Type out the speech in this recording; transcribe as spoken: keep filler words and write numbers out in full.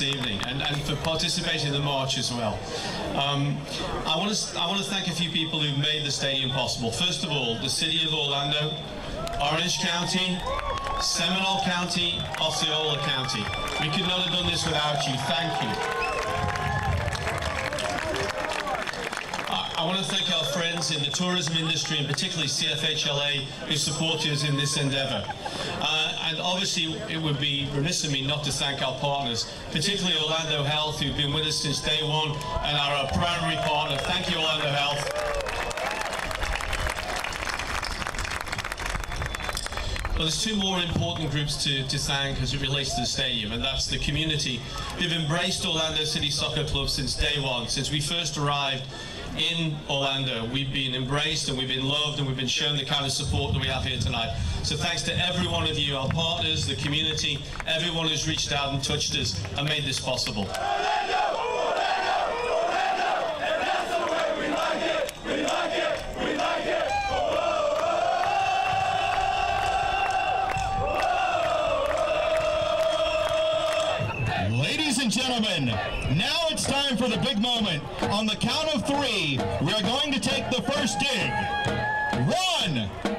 Evening and, and for participating in the march as well. Um, I want to I want to thank a few people who made the stadium possible. First of all, the City of Orlando, Orange County, Seminole County, Osceola County. We could not have done this without you. Thank you. I, I want to thank our friends in the tourism industry and particularly C F H L A who supported us in this endeavour. Uh, And obviously, it would be remiss of me not to thank our partners, particularly Orlando Health, who've been with us since day one and are our primary partner. Thank you, Orlando Health. Well, there's two more important groups to, to thank as it relates to the stadium, and that's the community. They've embraced Orlando City Soccer Club since day one, since we first arrived in Orlando. We've been embraced and we've been loved and we've been shown the kind of support that we have here tonight. So thanks to every one of you, our partners, the community, everyone who's reached out and touched us and made this possible. Gentlemen, now it's time for the big moment. On the count of three, we are going to take the first dig. One.